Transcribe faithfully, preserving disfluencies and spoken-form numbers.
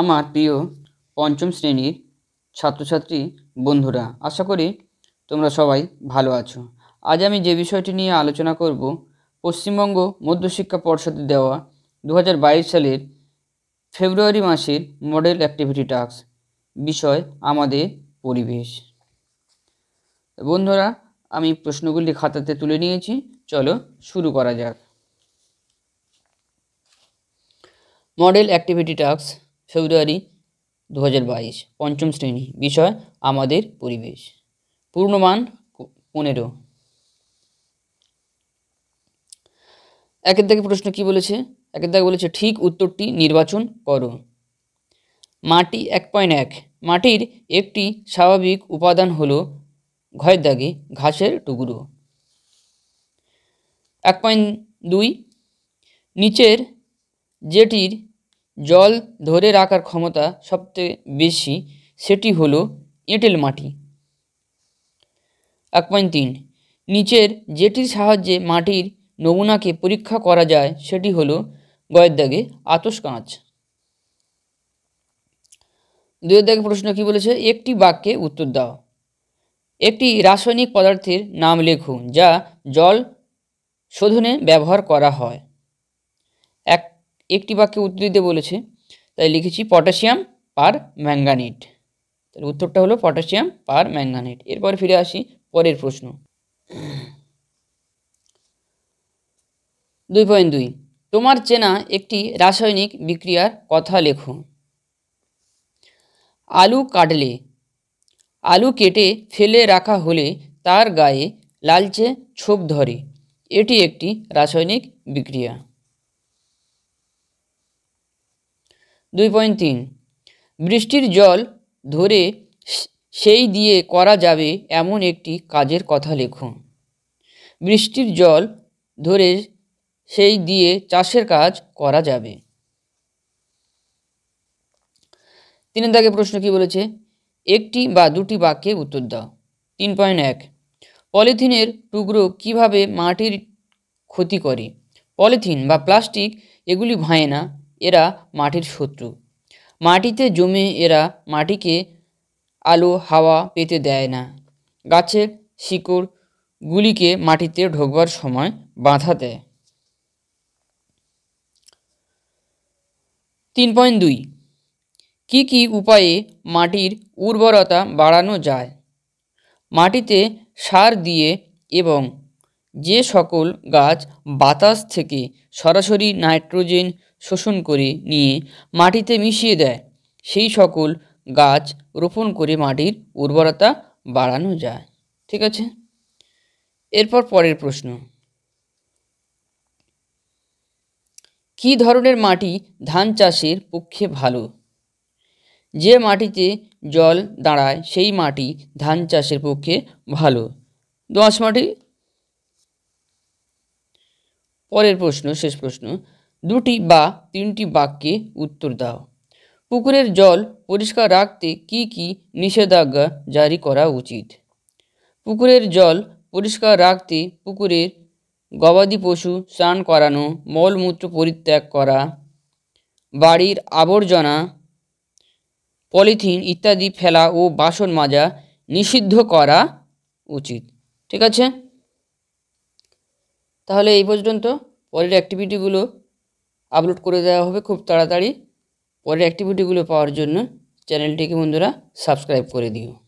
आमार प्रिय पंचम श्रेणीर छात्र छात्री बंधुरा आशा करी तुम्हारा सबाई भालो आछो। आज आमी जे विषयटी निये आलोचना करब पश्चिम बंग मध्य शिक्षा पर्षद देवा दो हज़ार बाईस सालेर फेब्रुआरी मासेर मॉडल एक्टिविटी टास्क विषय आमादेर परिवेश। बंधुरा आमी प्रश्नगुली खाताते तुले नियेछि, चलो शुरू करा जाक। मॉडल एक्टिविटी टास्क फेब्रुआरी दो हज़ार बाईस पंचम श्रेणी विषय आमादेर परिवेश। पूर्णमान पंद्रह। एकेर दागे प्रश्न कि बोलेछे, एकेर दागे बोलेछे ठीक उत्तरटी निर्वाचन करो। माटी एक पॉइंट एक माटिर एकटी स्वाभाविक उपादान हलो घरेर दागे घासेर टुकरो। एक पॉइंट दुई नीचेर जेटिर जल धरे राखार क्षमता सबचेये बेशी सेटी हलो एटेल माटी। एक पॉइंट तीन नीचेर जेटिर साहाज्ये माटिर नमूनाके परीक्षा करा जाय सेटी हलो गयेर दागे आतश काँच। दुयेर दागे प्रश्न कि बोलेछे एकटी वाक्ये उत्तर दाओ। एकटी रासायनिक पदार्थेर नाम लेखो जा जल शोधने व्यवहार करा हय। एक एक वाक्य उत्तर दीते बोलेछे, ताई लिखेछि पटाशियम पर मैंगानेट। ताहले उत्तरटा हलो पटाशियम पर मैंगानेट। एरपर फिरे आसि परेर प्रश्न दुई पॉइंट दुई तोमार चेना एकटी रासायनिक बिक्रियार कथा लेखो। आलू काटले आलू केटे फेले रखा होले तार गाये लालचे छोप धरे एटी एकटी रासायनिक बिक्रिया। दुई पॉइंट तीन बृष्टिर जल धरे सेई दिये करा जाबे एमन एकटी काजेर कथा लेखो। बृष्टिर जल धरे सेई दिये चाषेर काज करा जाबे। तीन दागे प्रश्न कि बोलेछे एकटी बा दुटी वाक्ये उत्तर दाओ। तीन पॉइंट एक पलिथिनेर टुकरो किभाबे माटिर क्षति करे। पलिथिन बा प्लास्टिक एगुली भांगे ना, एरा माटिर शत्रु। माटिते जमे एरा माटिके आलो हावा पेते देय ना। गाछेर शिकड़ गुलिके माटिते ढोकबार समय बाधा देय। तीन पॉइंट दुई की की उपाये माटिर उर्वरता बाड़ानो जाय। माटिते सार दिये एवं जे सकल गाछ बातास थेके सरासरि नाइट्रोजेन शोषण करे निये माटिते मिशिये देय सेई सकल गाछ रोपण करे माटिर उर्वरता बाड़ानो जाय। ठीक आछे, एरपर परेर प्रश्न की धरनेर माटी धान चाषेर पक्षे भालो। जे माटिते जल दाड़ाय सेई माटी धान चाषेर पक्षे भालो। दोआंश माटी। परेर प्रश्न शेष प्रश्न दुटी बा तीनटी वाक्ये उत्तर दाओ। पुकुरेर जल परिष्कार राखते की की निषेधाज्ञा जारी करा उचित। पुकुरेर जल परिष्कार राखते पुकुरेर गबादी पशु स्नान करानो मलमूत्र परित्याग करा बाड़ीर आवर्जना पलिथिन इत्यादि फेला ओ बासन माजा निषिद्ध करा उचित। ठीक आछे, ताहले एई पर्यन्त। परेर एक्टिविटीगुलो আপলোড করে দেওয়া হবে খুব তাড়াতাড়ি। পরের অ্যাক্টিভিটিগুলো পাওয়ার জন্য চ্যানেলটিকে বন্ধুরা সাবস্ক্রাইব করে দিও।